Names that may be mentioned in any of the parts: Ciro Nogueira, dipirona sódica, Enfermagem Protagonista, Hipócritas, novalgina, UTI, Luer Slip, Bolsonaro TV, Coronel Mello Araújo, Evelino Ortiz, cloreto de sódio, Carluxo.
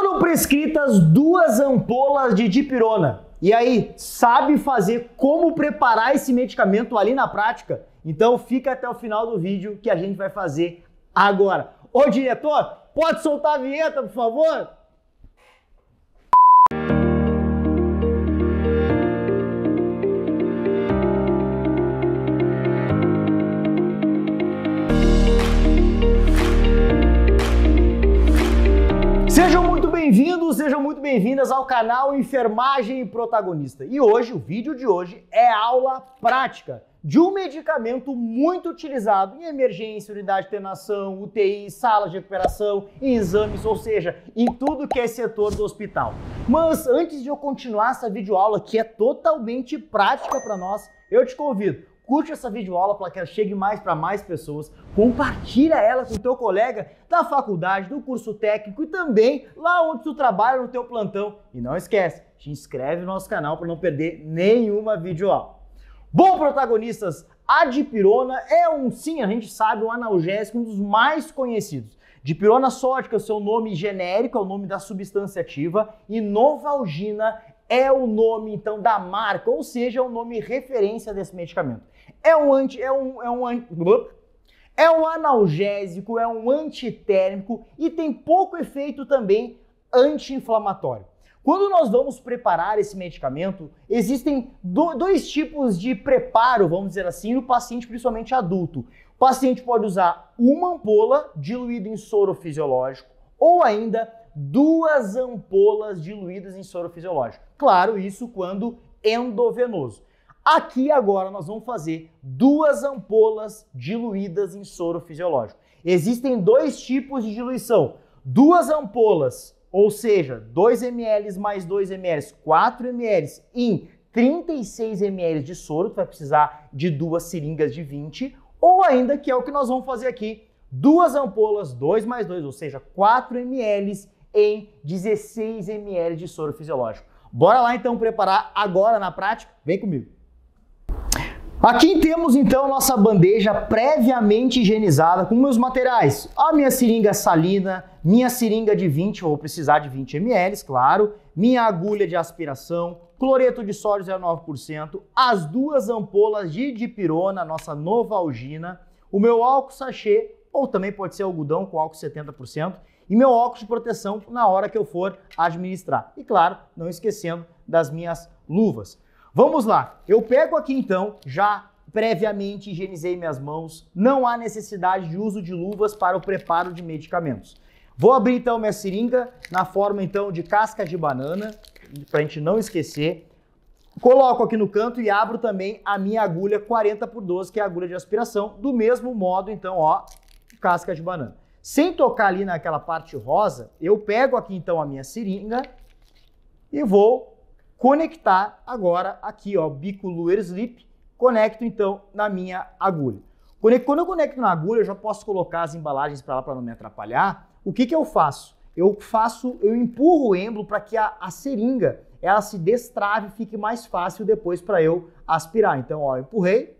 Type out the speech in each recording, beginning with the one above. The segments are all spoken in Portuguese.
foram prescritas 2 ampolas de dipirona. E aí, sabe fazer como preparar esse medicamento ali na prática? Então fica até o final do vídeo que a gente vai fazer agora. Ô diretor, pode soltar a vinheta, por favor? Sejam muito bem-vindas ao canal Enfermagem Protagonista. E hoje, o vídeo de hoje é aula prática de um medicamento muito utilizado em emergência, unidade de internação, UTI, sala de recuperação, em exames, ou seja, em tudo que é setor do hospital. Mas antes de eu continuar essa videoaula que é totalmente prática para nós, eu te convido, curte essa videoaula para que ela chegue mais para mais pessoas, compartilha ela com o teu colega da faculdade, do curso técnico e também lá onde tu trabalha no teu plantão. E não esquece, te inscreve no nosso canal para não perder nenhuma videoaula. Bom, protagonistas, a dipirona é sim, a gente sabe, um analgésico, um dos mais conhecidos. Dipirona sódica é o seu nome genérico, é o nome da substância ativa, e novalgina é o nome, então, da marca, ou seja, é o nome referência desse medicamento. É um analgésico, é um antitérmico e tem pouco efeito também anti-inflamatório. Quando nós vamos preparar esse medicamento, existem dois tipos de preparo, vamos dizer assim, no paciente, principalmente adulto. O paciente pode usar 1 ampola diluída em soro fisiológico ou ainda 2 ampolas diluídas em soro fisiológico. Claro, isso quando endovenoso. Aqui agora nós vamos fazer 2 ampolas diluídas em soro fisiológico. Existem 2 tipos de diluição. 2 ampolas, ou seja, 2 ml mais 2 ml, 4 ml em 36 ml de soro, tu vai precisar de 2 seringas de 20, ou ainda, que é o que nós vamos fazer aqui, 2 ampolas, 2 mais 2, ou seja, 4 ml em 16 ml de soro fisiológico. Bora lá então preparar agora na prática? Vem comigo. Aqui temos então nossa bandeja previamente higienizada com meus materiais. A minha seringa salina, minha seringa de 20, vou precisar de 20 ml, claro. Minha agulha de aspiração, cloreto de sódio 0,9%, as 2 ampolas de dipirona, nossa novalgina, o meu álcool sachê, ou também pode ser algodão com álcool 70%, e meu óculos de proteção na hora que eu for administrar. E claro, não esquecendo das minhas luvas. Vamos lá, eu pego aqui então, já previamente higienizei minhas mãos, não há necessidade de uso de luvas para o preparo de medicamentos. Vou abrir então minha seringa na forma então de casca de banana, para a gente não esquecer. Coloco aqui no canto e abro também a minha agulha 40×12, que é a agulha de aspiração, do mesmo modo então, ó, casca de banana. Sem tocar ali naquela parte rosa, eu pego aqui então a minha seringa e vou conectar agora aqui, ó, bico Luer Slip, conecto então na minha agulha. Quando eu conecto na agulha, eu já posso colocar as embalagens para lá para não me atrapalhar. O que que eu faço? Eu empurro o êmbolo para que a seringa, ela se destrave e fique mais fácil depois para eu aspirar. Então, ó, eu empurrei,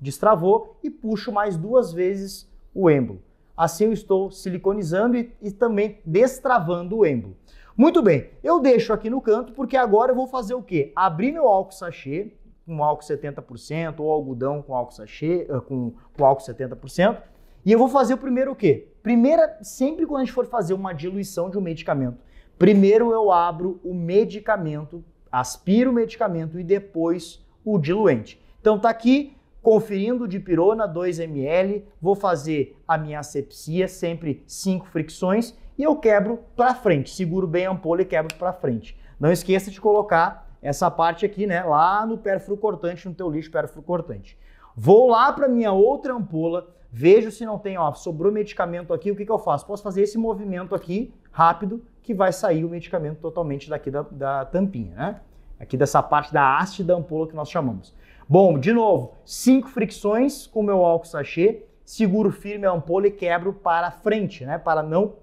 destravou e puxo mais 2 vezes o êmbolo. Assim eu estou siliconizando e também destravando o êmbolo. Muito bem, eu deixo aqui no canto porque agora eu vou fazer o quê? Abrir meu álcool sachê com álcool 70% ou algodão com álcool sachê, com álcool 70%, e eu vou fazer o primeiro o quê? Sempre quando a gente for fazer uma diluição de um medicamento, primeiro eu abro o medicamento, aspiro o medicamento e depois o diluente. Então tá aqui, conferindo dipirona 2 ml, vou fazer a minha asepsia, sempre 5 fricções, e eu quebro para frente, seguro bem a ampola e quebro para frente. Não esqueça de colocar essa parte aqui, né, lá no pérfuro cortante, no teu lixo pérfuro cortante. Vou lá para minha outra ampola, vejo se não tem, ó, sobrou medicamento aqui, o que que eu faço? Posso fazer esse movimento aqui, rápido, que vai sair o medicamento totalmente daqui da tampinha, né? Aqui dessa parte da haste da ampola que nós chamamos. Bom, de novo, 5 fricções com o meu álcool sachê, seguro firme a ampola e quebro para frente, né? Para não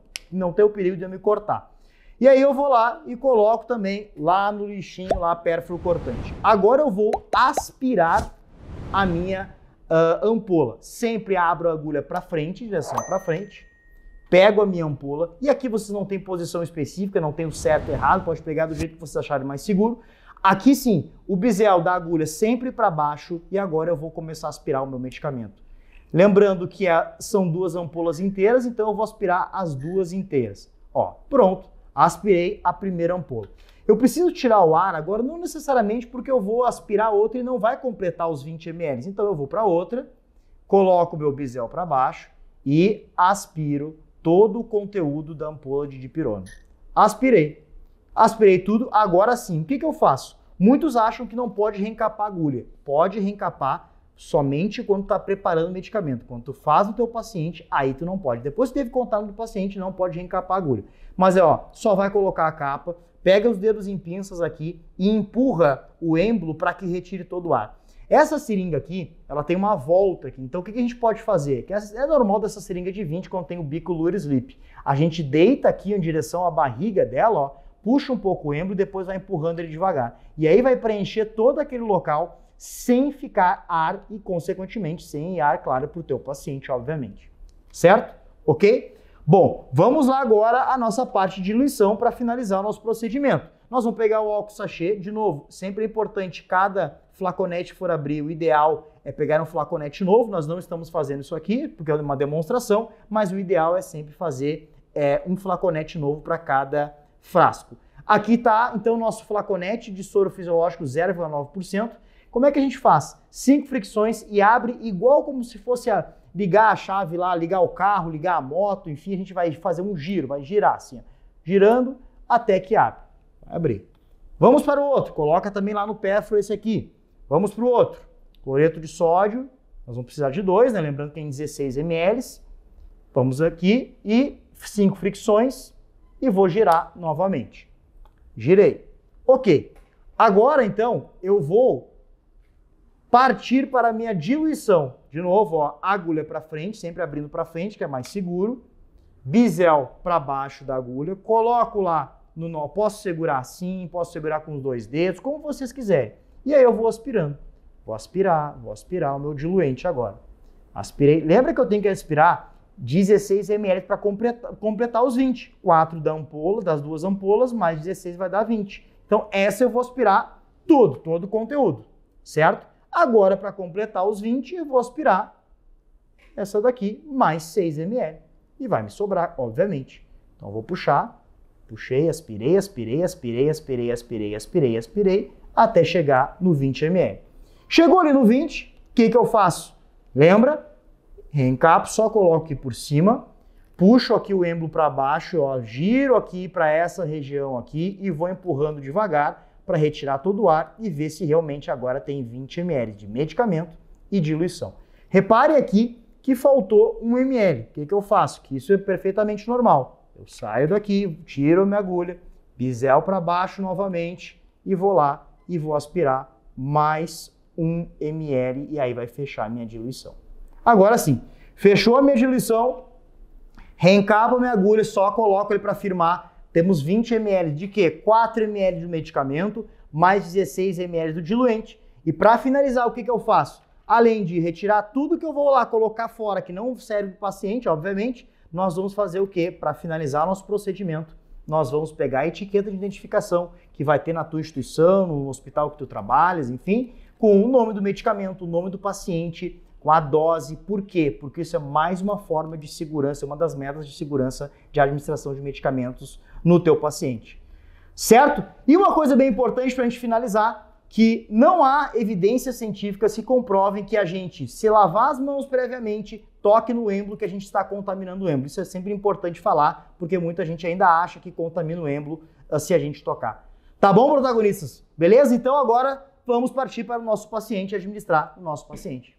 ter o perigo de eu me cortar. E aí eu vou lá e coloco também lá no lixinho, lá pérfuro cortante. Agora eu vou aspirar a minha ampola. Sempre abro a agulha para frente, direção para frente, pego a minha ampola, e aqui vocês não tem posição específica, não tem o certo e errado, pode pegar do jeito que vocês acharem mais seguro. Aqui sim, o bisel da agulha sempre para baixo, e agora eu vou começar a aspirar o meu medicamento. Lembrando que são duas ampolas inteiras, então eu vou aspirar as duas inteiras. Ó, pronto, aspirei a primeira ampola. Eu preciso tirar o ar agora, não necessariamente porque eu vou aspirar outra e não vai completar os 20 ml. Então eu vou para outra, coloco o meu bisel para baixo e aspiro todo o conteúdo da ampola de dipirona. Aspirei. Aspirei tudo, agora sim. O que que eu faço? Muitos acham que não pode reencapar a agulha. Pode reencapar somente quando está preparando o medicamento. Quando tu faz no teu paciente, aí tu não pode. Depois que teve contato do paciente, não pode reencapar a agulha. Mas é ó, só vai colocar a capa, pega os dedos em pinças aqui e empurra o êmbolo para que retire todo o ar. Essa seringa aqui, ela tem uma volta aqui, então o que a gente pode fazer? Que é normal dessa seringa de 20 quando tem o bico Luer Slip. A gente deita aqui em direção à barriga dela, ó, puxa um pouco o êmbolo e depois vai empurrando ele devagar. E aí vai preencher todo aquele local sem ficar ar e, consequentemente, sem ar, claro, para o teu paciente, obviamente. Certo? Ok? Bom, vamos lá agora à nossa parte de diluição para finalizar o nosso procedimento. Nós vamos pegar o álcool sachê, de novo, sempre é importante, cada flaconete for abrir, o ideal é pegar um flaconete novo, nós não estamos fazendo isso aqui, porque é uma demonstração, mas o ideal é sempre fazer um flaconete novo para cada frasco. Aqui está, então, o nosso flaconete de soro fisiológico 0,9%. Como é que a gente faz? 5 fricções e abre igual como se fosse ligar a chave lá, ligar o carro, ligar a moto, enfim, a gente vai fazer um giro, vai girar assim, ó, girando até que abre. Vai abrir. Vamos para o outro, coloca também lá no péforo esse aqui. Vamos para o outro, cloreto de sódio, nós vamos precisar de 2, né? Lembrando que tem 16 ml. Vamos aqui e 5 fricções e vou girar novamente. Girei. Ok. Agora, então, eu vou partir para a minha diluição. De novo, ó, agulha para frente, sempre abrindo para frente, que é mais seguro. Bisel para baixo da agulha, coloco lá no nó, posso segurar assim, posso segurar com os 2 dedos, como vocês quiserem. E aí eu vou aspirando. Vou aspirar o meu diluente agora. Aspirei. Lembra que eu tenho que aspirar 16 ml para completar os 20. 4 da ampola, das duas ampolas, mais 16 vai dar 20. Então essa eu vou aspirar tudo, todo o conteúdo, certo? Agora, para completar os 20, eu vou aspirar essa daqui, mais 6 ml. E vai me sobrar, obviamente. Então eu vou puxar. Puxei, aspirei, aspirei, aspirei, aspirei, aspirei, aspirei, aspirei, até chegar no 20 ml. Chegou ali no 20, o que que eu faço? Lembra? Reencapo, só coloco aqui por cima, puxo aqui o êmbolo para baixo, ó, giro aqui para essa região aqui e vou empurrando devagar para retirar todo o ar e ver se realmente agora tem 20 ml de medicamento e diluição. Repare aqui que faltou 1 ml. O que que eu faço? Que isso é perfeitamente normal. Eu saio daqui, tiro a minha agulha, bisel para baixo novamente e vou lá e vou aspirar mais 1 ml e aí vai fechar a minha diluição. Agora sim, fechou a minha diluição, reencapa a minha agulha, só coloco ele para firmar. Temos 20 ml de quê? 4 ml do medicamento, mais 16 ml do diluente. E para finalizar, o que que eu faço? Além de retirar tudo que eu vou lá colocar fora, que não serve para o paciente, obviamente, nós vamos fazer o quê? Para finalizar nosso procedimento, nós vamos pegar a etiqueta de identificação que vai ter na tua instituição, no hospital que tu trabalhas, enfim, com o nome do medicamento, o nome do paciente, com a dose. Por quê? Porque isso é mais uma forma de segurança, uma das metas de segurança de administração de medicamentos no teu paciente. Certo? E uma coisa bem importante para a gente finalizar, que não há evidências científicas que comprovem que a gente se lavar as mãos previamente, toque no êmbolo, que a gente está contaminando o êmbolo. Isso é sempre importante falar, porque muita gente ainda acha que contamina o êmbolo se a gente tocar. Tá bom, protagonistas? Beleza? Então agora vamos partir para o nosso paciente, administrar o nosso paciente.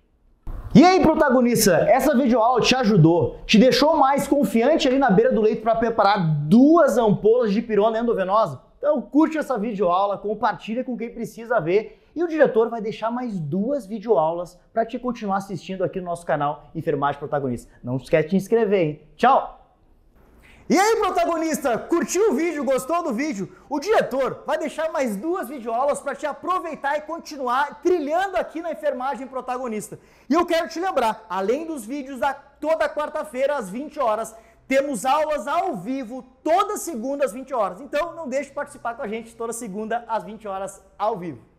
E aí, protagonista, essa videoaula te ajudou? Te deixou mais confiante ali na beira do leito para preparar 2 ampolas de dipirona endovenosa? Então curte essa videoaula, compartilha com quem precisa ver e o diretor vai deixar mais 2 videoaulas para te continuar assistindo aqui no nosso canal Enfermagem Protagonista. Não esquece de te inscrever, hein? Tchau! E aí, protagonista, curtiu o vídeo, gostou do vídeo? O diretor vai deixar mais 2 videoaulas para te aproveitar e continuar trilhando aqui na Enfermagem Protagonista. E eu quero te lembrar, além dos vídeos toda quarta-feira às 20 horas, Temos aulas ao vivo toda segunda às 20 horas. Então, não deixe de participar com a gente toda segunda às 20 horas ao vivo.